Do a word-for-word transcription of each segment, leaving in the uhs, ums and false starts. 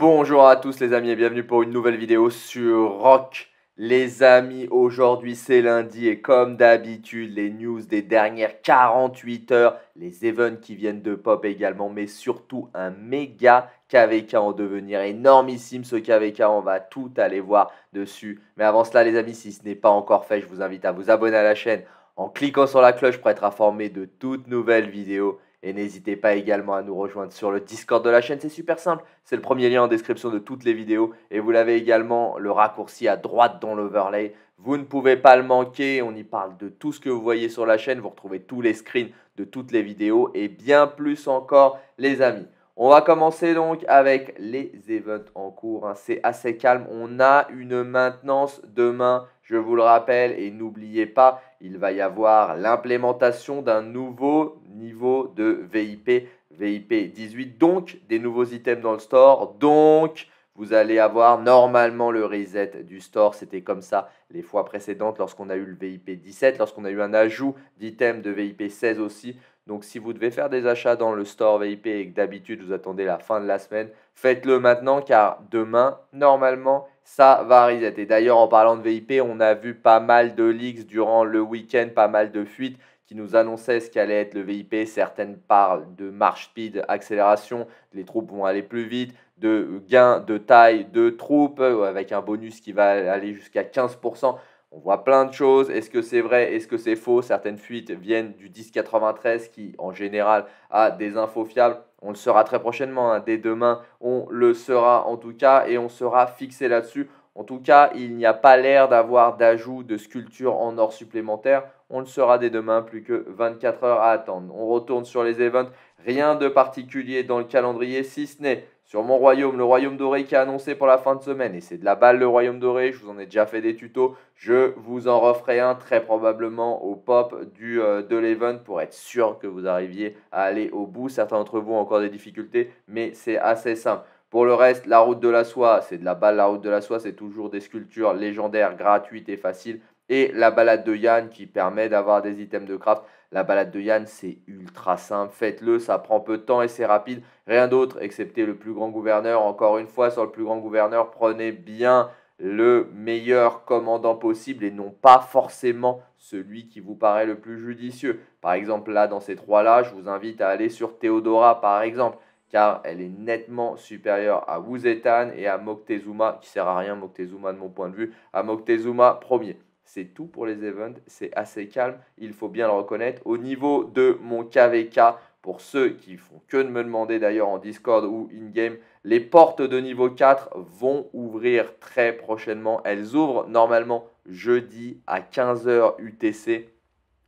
Bonjour à tous les amis et bienvenue pour une nouvelle vidéo sur R O C. Les amis, aujourd'hui c'est lundi et comme d'habitude, les news des dernières quarante-huit heures, les events qui viennent de pop également, mais surtout un méga K V K en devenir énormissime. Ce K V K, on va tout aller voir dessus. Mais avant cela les amis, si ce n'est pas encore fait, je vous invite à vous abonner à la chaîne en cliquant sur la cloche pour être informé de toutes nouvelles vidéos. Et n'hésitez pas également à nous rejoindre sur le Discord de la chaîne, c'est super simple. C'est le premier lien en description de toutes les vidéos. Et vous l'avez également, le raccourci à droite dans l'overlay. Vous ne pouvez pas le manquer, on y parle de tout ce que vous voyez sur la chaîne. Vous retrouvez tous les screens de toutes les vidéos et bien plus encore les amis. On va commencer donc avec les events en cours, hein. C'est assez calme, on a une maintenance demain, je vous le rappelle. Et n'oubliez pas, il va y avoir l'implémentation d'un nouveau niveau de V I P, VIP dix-huit. Donc, des nouveaux items dans le store. Donc, vous allez avoir normalement le reset du store. C'était comme ça les fois précédentes lorsqu'on a eu le VIP dix-sept, lorsqu'on a eu un ajout d'items de VIP seize aussi. Donc, si vous devez faire des achats dans le store V I P et que d'habitude, vous attendez la fin de la semaine, faites-le maintenant car demain, normalement, ça va reset. Et d'ailleurs, en parlant de V I P, on a vu pas mal de leaks durant le week-end, pas mal de fuites qui nous annonçaient ce qu'allait être le V I P. Certaines parlent de marche speed, accélération, les troupes vont aller plus vite, de gain de taille de troupes avec un bonus qui va aller jusqu'à quinze pour cent. On voit plein de choses. Est-ce que c'est vrai? Est-ce que c'est faux? Certaines fuites viennent du dix quatre-vingt-treize qui, en général, a des infos fiables. On le saura très prochainement, hein. Dès demain, on le saura en tout cas et on sera fixé là-dessus. En tout cas, il n'y a pas l'air d'avoir d'ajout de sculpture en or supplémentaire. On le saura dès demain, plus que vingt-quatre heures à attendre. On retourne sur les events. Rien de particulier dans le calendrier, si ce n'est sur mon royaume, le royaume doré qui est annoncé pour la fin de semaine. Et c'est de la balle le royaume doré, je vous en ai déjà fait des tutos. Je vous en referai un très probablement au pop du, euh, de l'event pour être sûr que vous arriviez à aller au bout. Certains d'entre vous ont encore des difficultés, mais c'est assez simple. Pour le reste, la route de la soie, c'est de la balle la route de la soie. C'est toujours des sculptures légendaires, gratuites et faciles. Et la balade de Yann qui permet d'avoir des items de craft. La balade de Yann, c'est ultra simple, faites-le, ça prend peu de temps et c'est rapide. Rien d'autre, excepté le plus grand gouverneur. Encore une fois, sur le plus grand gouverneur, prenez bien le meilleur commandant possible et non pas forcément celui qui vous paraît le plus judicieux. Par exemple, là, dans ces trois-là, je vous invite à aller sur Théodora, par exemple, car elle est nettement supérieure à Wuzetan et à Moctezuma, qui sert à rien, Moctezuma de mon point de vue, à Moctezuma premier. C'est tout pour les events, c'est assez calme, il faut bien le reconnaître. Au niveau de mon K V K, pour ceux qui font que de me demander d'ailleurs en Discord ou in-game, les portes de niveau quatre vont ouvrir très prochainement. Elles ouvrent normalement jeudi à quinze heures U T C,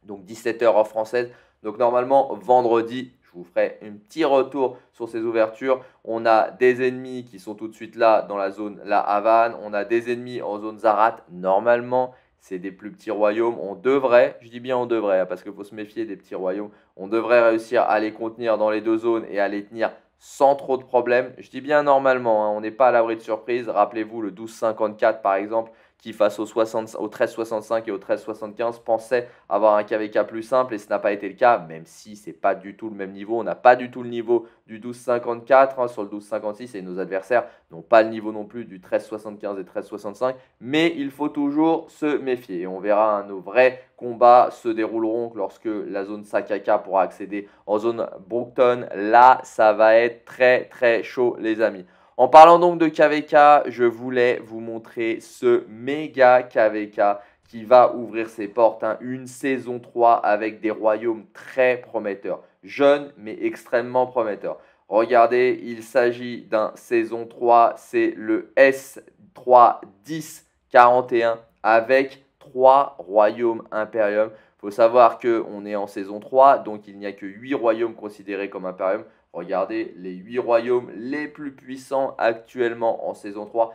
donc dix-sept heures heure française. Donc normalement vendredi, je vous ferai un petit retour sur ces ouvertures. On a des ennemis qui sont tout de suite là dans la zone La Havane. On a des ennemis en zone Zarat normalement. C'est des plus petits royaumes, on devrait, je dis bien on devrait, parce qu'il faut se méfier des petits royaumes, on devrait réussir à les contenir dans les deux zones et à les tenir sans trop de problèmes. Je dis bien normalement, hein, on n'est pas à l'abri de surprise. Rappelez-vous le douze cinquante-quatre par exemple, qui face au, au treize soixante-cinq et au treize soixante-quinze pensait avoir un K V K plus simple et ce n'a pas été le cas, même si ce n'est pas du tout le même niveau. On n'a pas du tout le niveau du douze cinquante-quatre, hein, sur le douze cinquante-six et nos adversaires n'ont pas le niveau non plus du treize soixante-quinze et treize soixante-cinq, mais il faut toujours se méfier et on verra, hein, nos vrais combats se dérouleront lorsque la zone Sakaka pourra accéder en zone Brookton. Là, ça va être très très chaud les amis. En parlant donc de K V K, je voulais vous montrer ce méga K V K qui va ouvrir ses portes, hein, une saison trois avec des royaumes très prometteurs, jeunes mais extrêmement prometteurs. Regardez, il s'agit d'un saison trois, c'est le S trois dix quarante et un avec trois royaumes impérium. Il faut savoir qu'on est en saison trois, donc il n'y a que huit royaumes considérés comme impérium. Regardez les huit royaumes les plus puissants actuellement en saison trois.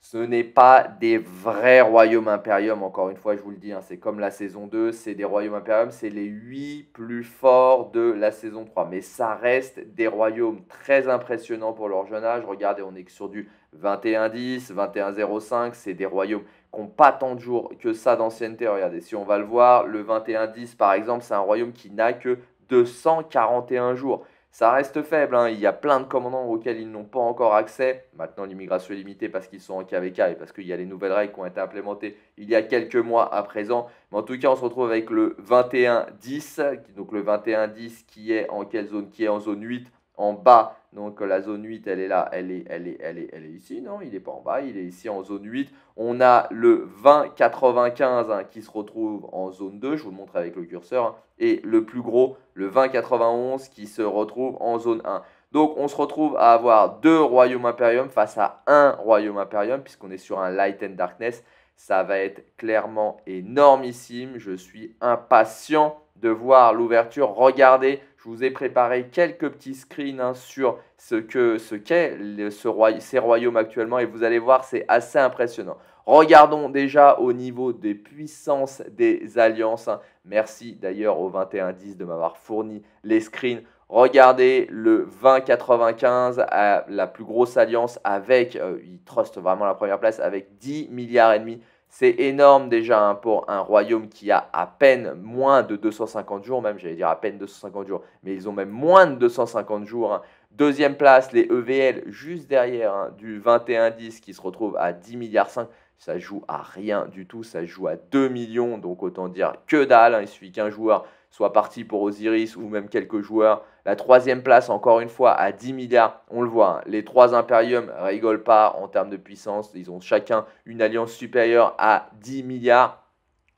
Ce n'est pas des vrais royaumes impérium, encore une fois je vous le dis, hein, c'est comme la saison deux, c'est des royaumes impérium, c'est les huit plus forts de la saison trois. Mais ça reste des royaumes très impressionnants pour leur jeune âge. Regardez, on est sur du vingt et un dix, vingt et un zéro cinq, c'est des royaumes qui n'ont pas tant de jours que ça d'ancienneté. Regardez, si on va le voir, le vingt et un dix par exemple, c'est un royaume qui n'a que deux cent quarante et un jours. Ça reste faible, hein. Il y a plein de commandants auxquels ils n'ont pas encore accès. Maintenant, l'immigration est limitée parce qu'ils sont en K V K et parce qu'il y a les nouvelles règles qui ont été implémentées il y a quelques mois à présent. Mais en tout cas, on se retrouve avec le vingt et un dix. Donc le vingt et un dix qui est en quelle zone? Qui est en zone huit, en bas. Donc la zone huit, elle est là, elle est, elle est, elle est, elle est ici. Non, il n'est pas en bas, il est ici en zone huit. On a le vingt quatre-vingt-quinze hein, qui se retrouve en zone deux. Je vous le montre avec le curseur. Hein. Et le plus gros, le vingt quatre-vingt-onze qui se retrouve en zone un. Donc on se retrouve à avoir deux royaumes impérium face à un royaume impérium puisqu'on est sur un light and darkness. Ça va être clairement énormissime. Je suis impatient de voir l'ouverture. Regardez, je vous ai préparé quelques petits screens hein, sur ce que ce qu'est ce roya- ces royaumes actuellement et vous allez voir, c'est assez impressionnant. Regardons déjà au niveau des puissances des alliances. Hein. Merci d'ailleurs au vingt et un dix de m'avoir fourni les screens. Regardez le vingt quatre-vingt-quinze, la plus grosse alliance avec, euh, il trust vraiment la première place, avec dix milliards et demi. C'est énorme déjà hein, pour un royaume qui a à peine moins de deux cent cinquante jours, même j'allais dire à peine deux cent cinquante jours, mais ils ont même moins de deux cent cinquante jours. Hein. Deuxième place, les E V L, juste derrière hein, du vingt et un dix qui se retrouve à dix milliards cinq. Ça joue à rien du tout, ça joue à deux millions, donc autant dire que dalle, hein, il suffit qu'un joueur soit parti pour Osiris ou même quelques joueurs. La troisième place, encore une fois, à dix milliards, on le voit, hein, les trois Imperiums rigolent pas en termes de puissance, ils ont chacun une alliance supérieure à dix milliards.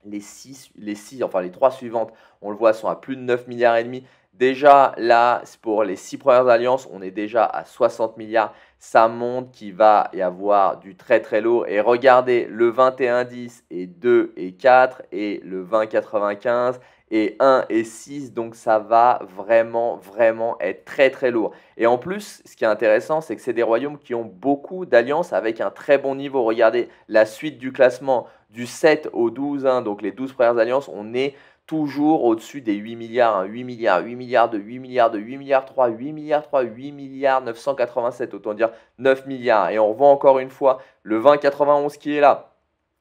Les six, les six, enfin les trois suivantes, on le voit, sont à plus de neuf milliards et demi. Déjà là, pour les six premières alliances, on est déjà à soixante milliards. Ça monte qu'il va y avoir du très très lourd. Et regardez, le vingt et un dix et deux et quatre et le vingt quatre-vingt-quinze et un et six. Donc ça va vraiment vraiment être très très lourd. Et en plus, ce qui est intéressant, c'est que c'est des royaumes qui ont beaucoup d'alliances avec un très bon niveau. Regardez la suite du classement du sept au douze. Hein, donc les douze premières alliances, on est toujours au-dessus des huit milliards, hein, huit milliards, huit milliards de, huit milliards de, huit milliards trois, huit milliards trois, huit milliards neuf cent quatre-vingt-sept, autant dire neuf milliards. Et on revoit encore une fois le vingt quatre-vingt-onze qui est là,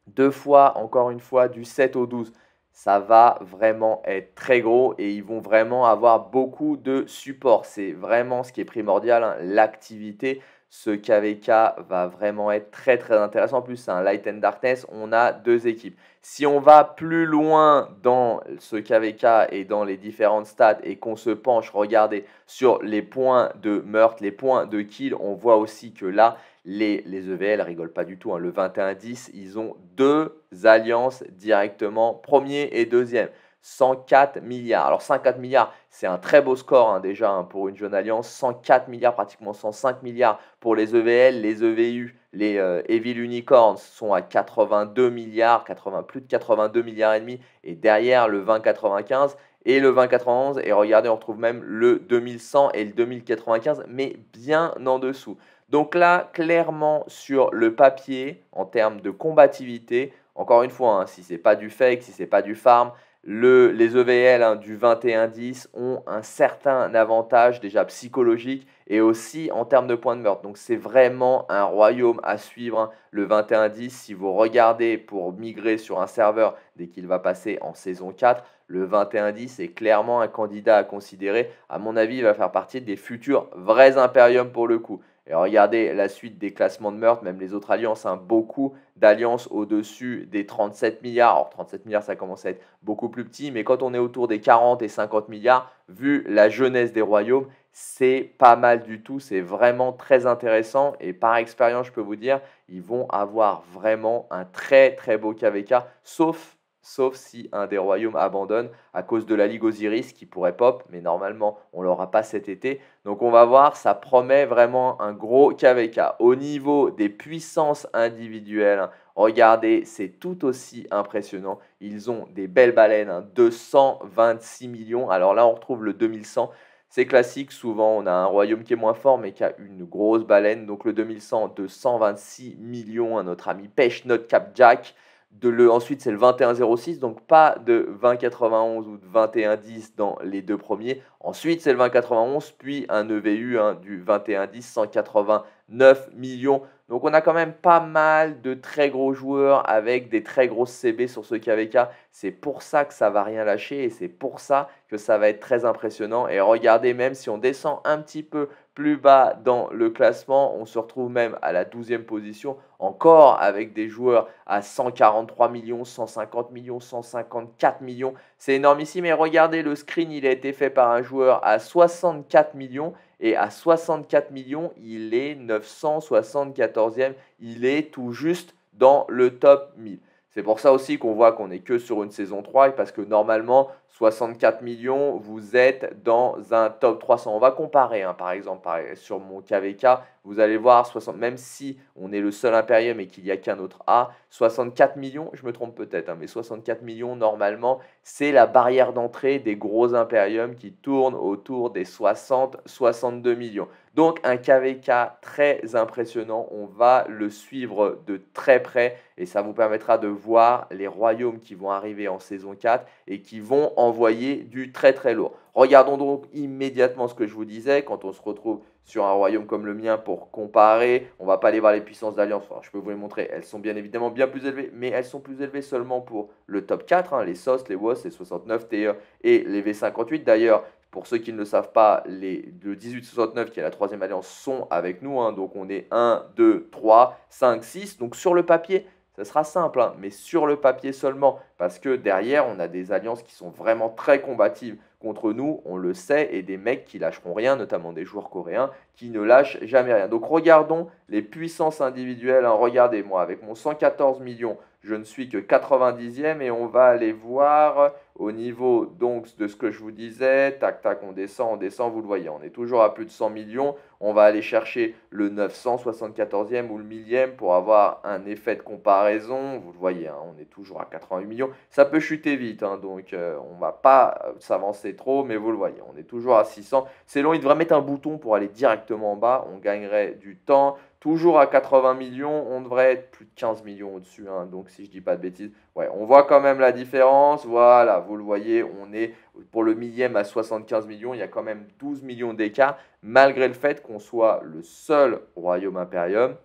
deux fois, encore une fois, du sept au douze. Ça va vraiment être très gros et ils vont vraiment avoir beaucoup de support. C'est vraiment ce qui est primordial, hein, l'activité. Ce K V K va vraiment être très très intéressant. En plus, c'est un Light and Darkness, on a deux équipes. Si on va plus loin dans ce K V K et dans les différentes stats et qu'on se penche, regardez, sur les points de meurtre, les points de kill, on voit aussi que là, les, les E V L rigolent pas du tout. Hein. Le vingt et un dix, ils ont deux alliances directement, premier et deuxième. cent quatre milliards. Alors cent quatre milliards, c'est un très beau score hein, déjà hein, pour une jeune alliance. cent quatre milliards, pratiquement cent cinq milliards pour les E V L, les E V U, les euh, Evil Unicorns sont à quatre-vingt-deux milliards, quatre-vingts, plus de quatre-vingt-deux milliards et demi. Et derrière le vingt quatre-vingt-quinze et le vingt quatre-vingt-onze. Et regardez, on retrouve même le deux mille cent et le deux mille quatre-vingt-quinze, mais bien en dessous. Donc là, clairement sur le papier, en termes de combativité, encore une fois, hein, si c'est pas du fake, si c'est pas du farm. Le, les E V L hein, du vingt et un dix ont un certain avantage déjà psychologique et aussi en termes de points de meurtre. Donc c'est vraiment un royaume à suivre. Hein. Le vingt et un dix, si vous regardez pour migrer sur un serveur dès qu'il va passer en saison quatre, le vingt et un dix est clairement un candidat à considérer. À mon avis, il va faire partie des futurs vrais Imperiums pour le coup. Et regardez la suite des classements de meurtre, même les autres alliances, hein, beaucoup d'alliances au-dessus des trente-sept milliards. Alors trente-sept milliards, ça commence à être beaucoup plus petit, mais quand on est autour des quarante et cinquante milliards, vu la jeunesse des royaumes, c'est pas mal du tout, c'est vraiment très intéressant. Et par expérience, je peux vous dire, ils vont avoir vraiment un très très beau K V K, sauf... sauf si un des royaumes abandonne à cause de la Ligue Osiris qui pourrait pop, mais normalement on l'aura pas cet été. Donc on va voir, ça promet vraiment un gros K V K. Au niveau des puissances individuelles, regardez, c'est tout aussi impressionnant. Ils ont des belles baleines, hein, deux cent vingt-six millions. Alors là on retrouve le deux mille cent. C'est classique, souvent on a un royaume qui est moins fort mais qui a une grosse baleine. Donc le deux mille cent, deux cent vingt-six millions, hein, notre ami pêche notre cap jack. De le, ensuite, c'est le vingt et un zéro six, donc pas de vingt quatre-vingt-onze ou de vingt et un dix dans les deux premiers. Ensuite, c'est le vingt quatre-vingt-onze, puis un E V U hein, du vingt et un dix, cent quatre-vingt-neuf millions. Donc on a quand même pas mal de très gros joueurs avec des très grosses C B sur ce K V K. C'est pour ça que ça va rien lâcher et c'est pour ça que ça va être très impressionnant. Et regardez, même si on descend un petit peu plus bas dans le classement, on se retrouve même à la douzième position, encore avec des joueurs à cent quarante-trois millions, cent cinquante millions, cent cinquante-quatre millions. C'est énormissime. Mais regardez, le screen, il a été fait par un joueur à soixante-quatre millions. Et à soixante-quatre millions, il est neuf cent soixante-quatorzième. Il est tout juste dans le top mille. C'est pour ça aussi qu'on voit qu'on n'est que sur une saison trois, parce que normalement, soixante-quatre millions, vous êtes dans un top trois cents. On va comparer, hein, par exemple, par, sur mon K V K, vous allez voir, soixante, même si on est le seul Imperium et qu'il n'y a qu'un autre A, soixante-quatre millions, je me trompe peut-être, hein, mais soixante-quatre millions, normalement, c'est la barrière d'entrée des gros Imperiums qui tournent autour des soixante à soixante-deux millions. Donc, un K V K très impressionnant, on va le suivre de très près et ça vous permettra de voir les royaumes qui vont arriver en saison quatre et qui vont envoyer du très très lourd. Regardons donc immédiatement ce que je vous disais. Quand on se retrouve sur un royaume comme le mien pour comparer, on ne va pas aller voir les puissances d'alliance. Enfin, je peux vous les montrer. Elles sont bien évidemment bien plus élevées, mais elles sont plus élevées seulement pour le top quatre. Hein, les S O S, les W O S, les soixante-neuf, T E et les V cinquante-huit. D'ailleurs, pour ceux qui ne le savent pas, les, le dix-huit soixante-neuf qui est la troisième alliance sont avec nous. Hein, donc on est un, deux, trois, cinq, six. Donc sur le papier, ça sera simple, hein, mais sur le papier seulement. Parce que derrière, on a des alliances qui sont vraiment très combatives contre nous, on le sait, et des mecs qui lâcheront rien, notamment des joueurs coréens qui ne lâchent jamais rien. Donc regardons les puissances individuelles. Hein. Regardez, moi, avec mon cent quatorze millions, je ne suis que quatre-vingt-dixième et on va aller voir au niveau donc de ce que je vous disais. Tac, tac, on descend, on descend, vous le voyez, on est toujours à plus de cent millions. On va aller chercher le neuf cent soixante-quatorzième ou le millième pour avoir un effet de comparaison. Vous le voyez, hein, on est toujours à quatre-vingt-huit millions. Ça peut chuter vite, hein, donc euh, on va pas s'avancer trop, mais vous le voyez, on est toujours à six cents. C'est long, il devrait mettre un bouton pour aller directement en bas, on gagnerait du temps. Toujours à quatre-vingts millions, on devrait être plus de quinze millions au-dessus, hein, donc si je dis pas de bêtises, ouais, on voit quand même la différence. Voilà, vous le voyez, on est pour le millième à soixante-quinze millions, il y a quand même douze millions d'écart, malgré le fait qu'on soit le seul royaume impérium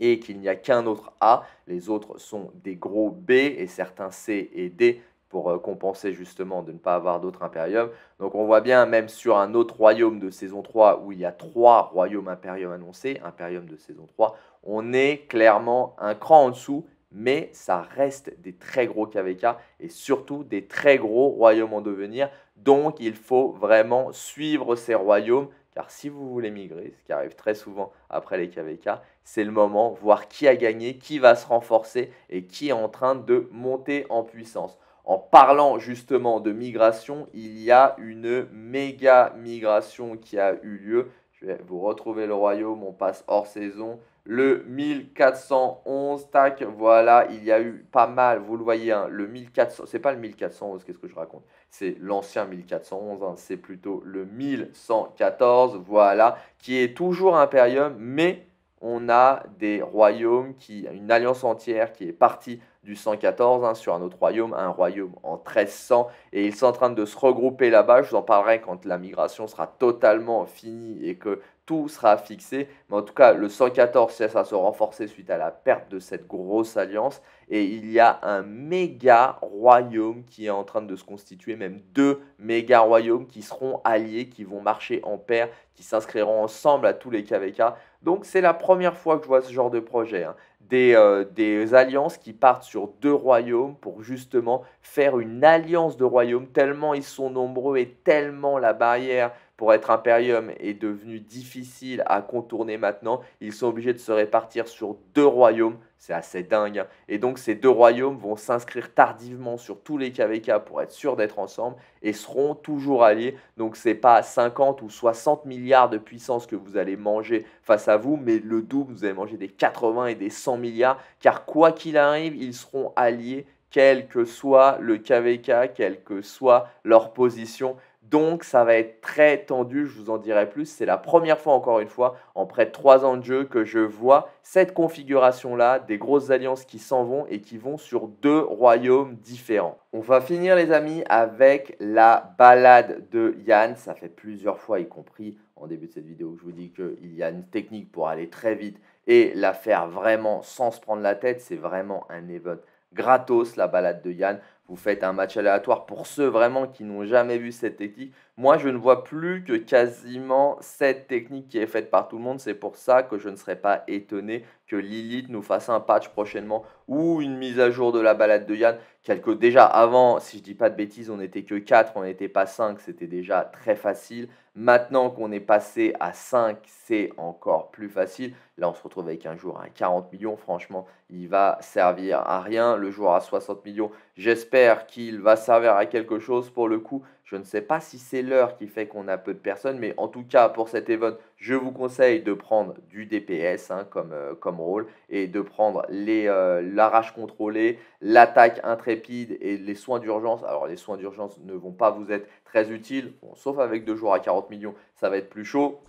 et qu'il n'y a qu'un autre A, les autres sont des gros B et certains C et D pour compenser justement de ne pas avoir d'autres Imperium. Donc on voit bien, même sur un autre royaume de saison trois où il y a trois royaumes Imperium annoncés, Imperium de saison trois, on est clairement un cran en dessous, mais ça reste des très gros K V K et surtout des très gros royaumes en devenir. Donc il faut vraiment suivre ces royaumes. Car si vous voulez migrer, ce qui arrive très souvent après les K V K, c'est le moment, voir qui a gagné, qui va se renforcer et qui est en train de monter en puissance. En parlant justement de migration, il y a une méga migration qui a eu lieu. Je vais vous retrouver le royaume, on passe hors saison. Le mille quatre cent onze, tac, voilà, il y a eu pas mal, vous le voyez, hein, le mille quatre cents, c'est pas le mille quatre cent onze, qu'est-ce que je raconte? C'est l'ancien mille quatre cent onze, hein, c'est plutôt le mille cent quatorze, voilà, qui est toujours Imperium, mais on a des royaumes, qui, une alliance entière qui est partie du cent quatorze, hein, sur un autre royaume, un royaume en treize cents, et ils sont en train de se regrouper là-bas. Je vous en parlerai quand la migration sera totalement finie et que tout sera fixé, mais en tout cas le cent quatorze cesse à se renforcer suite à la perte de cette grosse alliance et il y a un méga royaume qui est en train de se constituer, même deux méga royaumes qui seront alliés, qui vont marcher en paire, qui s'inscriront ensemble à tous les K V K. Donc c'est la première fois que je vois ce genre de projet, hein. Des, euh, des alliances qui partent sur deux royaumes pour justement faire une alliance de royaumes, tellement ils sont nombreux et tellement la barrière pour être Imperium est devenue difficile à contourner maintenant. Ils sont obligés de se répartir sur deux royaumes, c'est assez dingue. Et donc ces deux royaumes vont s'inscrire tardivement sur tous les K V K pour être sûrs d'être ensemble et seront toujours alliés. Donc c'est pas cinquante ou soixante milliards de puissance que vous allez manger face à vous, mais le double, vous allez manger des quatre-vingts et des cent milliards, car quoi qu'il arrive, ils seront alliés, quel que soit le K V K, quelle que soit leur position. Donc ça va être très tendu, je vous en dirai plus. C'est la première fois, encore une fois, en près de trois ans de jeu, que je vois cette configuration-là, des grosses alliances qui s'en vont et qui vont sur deux royaumes différents. On va finir, les amis, avec la balade de Yann. Ça fait plusieurs fois, y compris en début de cette vidéo, que je vous dis qu'il y a une technique pour aller très vite et la faire vraiment sans se prendre la tête. C'est vraiment un event gratos, la balade de Yann. Vous faites un match aléatoire pour ceux vraiment qui n'ont jamais vu cette technique. Moi, je ne vois plus que quasiment cette technique qui est faite par tout le monde. C'est pour ça que je ne serais pas étonné que Lilith nous fasse un patch prochainement ou une mise à jour de la balade de Yann. Quelque déjà avant, si je dis pas de bêtises, on n'était que quatre, on n'était pas cinq, c'était déjà très facile. Maintenant qu'on est passé à cinq, c'est encore plus facile. Là, on se retrouve avec un joueur à quarante millions. Franchement, il va servir à rien. Le joueur à soixante millions, j'espère qu'il va servir à quelque chose pour le coup. Je ne sais pas si c'est l'heure qui fait qu'on a peu de personnes, mais en tout cas, pour cet event, je vous conseille de prendre du D P S hein, comme, euh, comme rôle et de prendre l'arrache euh, contrôlée, l'attaque intrépide et les soins d'urgence. Alors, les soins d'urgence ne vont pas vous être très utiles, bon, sauf avec deux joueurs à quarante millions, ça va être plus chaud.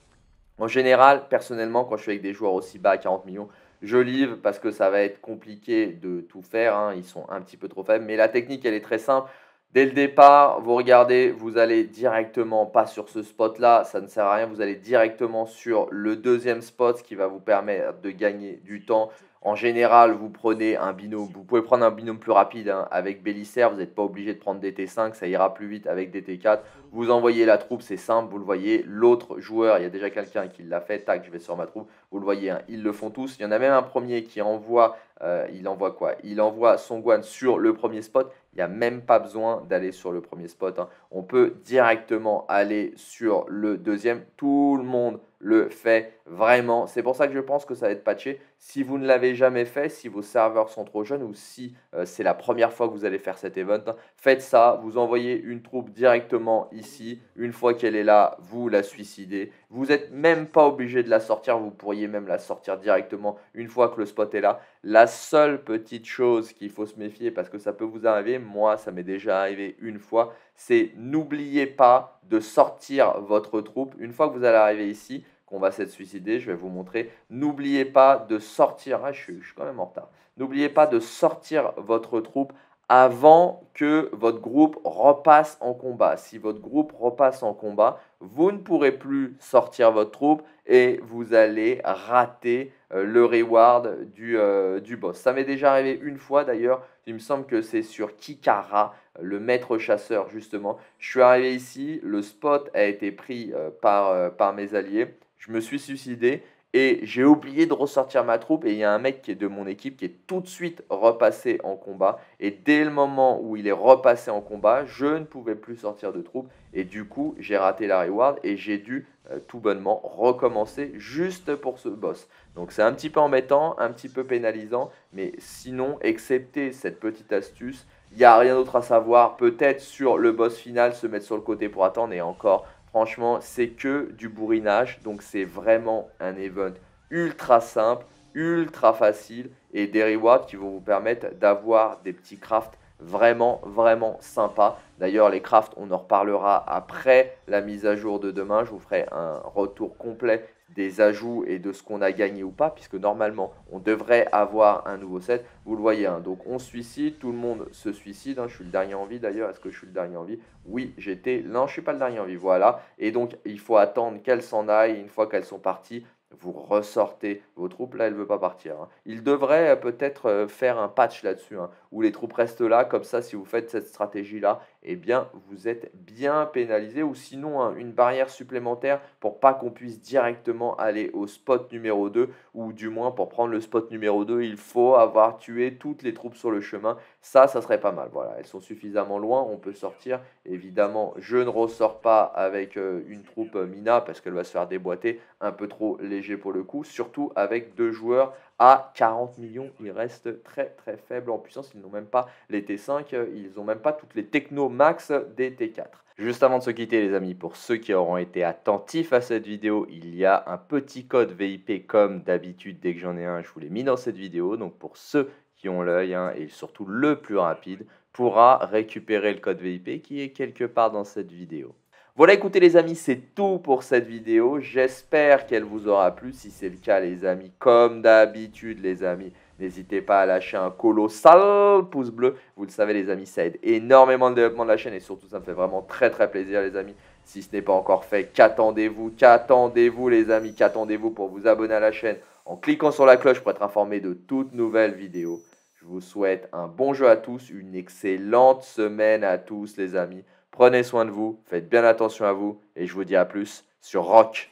En général, personnellement, quand je suis avec des joueurs aussi bas à quarante millions, je livre parce que ça va être compliqué de tout faire. Hein. Ils sont un petit peu trop faibles, mais la technique, elle est très simple. Dès le départ, vous regardez, vous allez directement pas sur ce spot-là, ça ne sert à rien. Vous allez directement sur le deuxième spot, ce qui va vous permettre de gagner du temps. En général, vous prenez un binôme, vous pouvez prendre un binôme plus rapide hein, avec Bélissère. Vous n'êtes pas obligé de prendre D T cinq, ça ira plus vite avec D T quatre. Vous envoyez la troupe, c'est simple, vous le voyez. L'autre joueur, il y a déjà quelqu'un qui l'a fait, tac, je vais sur ma troupe. Vous le voyez, hein, ils le font tous. Il y en a même un premier qui envoie, euh, il envoie quoi? Il envoie son guan sur le premier spot. Il n'y a même pas besoin d'aller sur le premier spot. Hein. On peut directement aller sur le deuxième. Tout le monde le fait vraiment. C'est pour ça que je pense que ça va être patché. Si vous ne l'avez jamais fait, si vos serveurs sont trop jeunes ou si euh, c'est la première fois que vous allez faire cet event, hein, faites ça. Vous envoyez une troupe directement ici. Une fois qu'elle est là, vous la suicidez. Vous n'êtes même pas obligé de la sortir. Vous pourriez même la sortir directement une fois que le spot est là. La seule petite chose qu'il faut se méfier, parce que ça peut vous arriver, moi ça m'est déjà arrivé une fois, c'est n'oubliez pas de sortir votre troupe. Une fois que vous allez arriver ici, qu'on va s'être suicidé, je vais vous montrer, n'oubliez pas de sortir, ah, je, suis, je suis quand même en retard, n'oubliez pas de sortir votre troupe avant que votre groupe repasse en combat. Si votre groupe repasse en combat, vous ne pourrez plus sortir votre troupe et vous allez rater euh, le reward du, euh, du boss. Ça m'est déjà arrivé une fois d'ailleurs, il me semble que c'est sur Kikara, le maître chasseur justement. Je suis arrivé ici, le spot a été pris euh, par, euh, par mes alliés, je me suis suicidé. Et j'ai oublié de ressortir ma troupe et il y a un mec qui est de mon équipe qui est tout de suite repassé en combat. Et dès le moment où il est repassé en combat, je ne pouvais plus sortir de troupe. Et du coup, j'ai raté la reward et j'ai dû euh, tout bonnement recommencer juste pour ce boss. Donc c'est un petit peu embêtant, un petit peu pénalisant. Mais sinon, excepté cette petite astuce, il n'y a rien d'autre à savoir. Peut-être sur le boss final, se mettre sur le côté pour attendre et encore... Franchement, c'est que du bourrinage, donc c'est vraiment un event ultra simple, ultra facile et des rewards qui vont vous permettre d'avoir des petits crafts vraiment, vraiment sympas. D'ailleurs, les crafts, on en reparlera après la mise à jour de demain. Je vous ferai un retour complet des ajouts et de ce qu'on a gagné ou pas, puisque normalement, on devrait avoir un nouveau set. Vous le voyez, hein, donc on se suicide, tout le monde se suicide. Hein, je suis le dernier en vie d'ailleurs. Est-ce que je suis le dernier en vie? Oui, j'étais... Non, je suis pas le dernier en vie, voilà. Et donc, il faut attendre qu'elles s'en aillent. Une fois qu'elles sont parties, vous ressortez vos troupes. Là, elle ne veut pas partir. Hein. Il devrait peut-être faire un patch là-dessus, hein, où les troupes restent là. Comme ça, si vous faites cette stratégie-là, eh bien, vous êtes bien pénalisé. Ou sinon, hein, une barrière supplémentaire pour pas qu'on puisse directement aller au spot numéro deux. Ou du moins, pour prendre le spot numéro deux, il faut avoir tué toutes les troupes sur le chemin. Ça, ça serait pas mal. Voilà, elles sont suffisamment loin. On peut sortir. Évidemment, je ne ressors pas avec euh, une troupe euh, Mina parce qu'elle va se faire déboîter un peu trop légère pour le coup, surtout avec deux joueurs à quarante millions. Ils restent très très faibles en puissance, ils n'ont même pas les T cinq, ils n'ont même pas toutes les techno max des T quatre. Juste avant de se quitter les amis, pour ceux qui auront été attentifs à cette vidéo, il y a un petit code V I P comme d'habitude, dès que j'en ai un, je vous l'ai mis dans cette vidéo, donc pour ceux qui ont l'œil hein, et surtout le plus rapide, pourra récupérer le code V I P qui est quelque part dans cette vidéo. Voilà, écoutez les amis, c'est tout pour cette vidéo. J'espère qu'elle vous aura plu. Si c'est le cas les amis, comme d'habitude les amis, n'hésitez pas à lâcher un colossal pouce bleu. Vous le savez les amis, ça aide énormément le développement de la chaîne et surtout ça me fait vraiment très très plaisir les amis. Si ce n'est pas encore fait, qu'attendez-vous, qu'attendez-vous les amis, qu'attendez-vous pour vous abonner à la chaîne en cliquant sur la cloche pour être informé de toutes nouvelles vidéos. Je vous souhaite un bon jeu à tous, une excellente semaine à tous les amis. Prenez soin de vous, faites bien attention à vous et je vous dis à plus sur R O C.